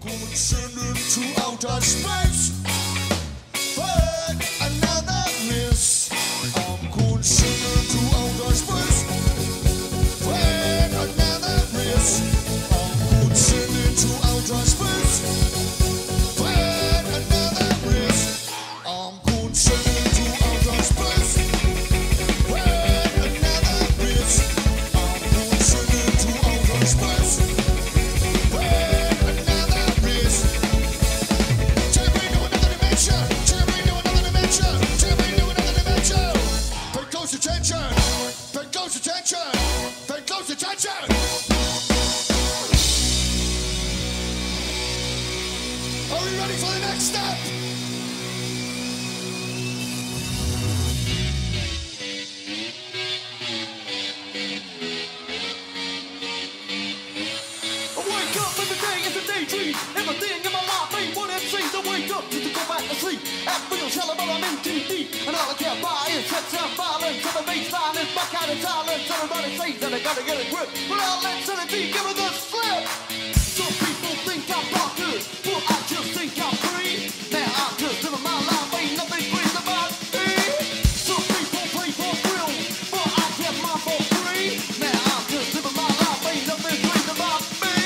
Could send it to outer space, but another miss. I'm could send it to outer space, but another miss. I'm could send it to outer space, but another miss. I'm could send it to outer space, but another miss. I'm could send it to outer space. Are we ready for the next step? Everybody says that I gotta get a grip, but I'll let sanity give it a slip. Some people think I'm bonkers, well I just think I'm free. Now I'm just living my life, ain't nothing free about me. Some people play for thrill, but I get mine for free. Now I'm just living my life, ain't nothing free about me.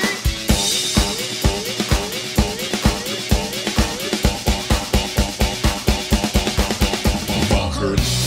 Bonkers.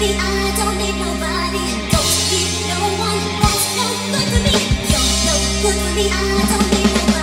I don't need nobody. Don't need no one. That's no good for me. You're no good for me. I don't need nobody.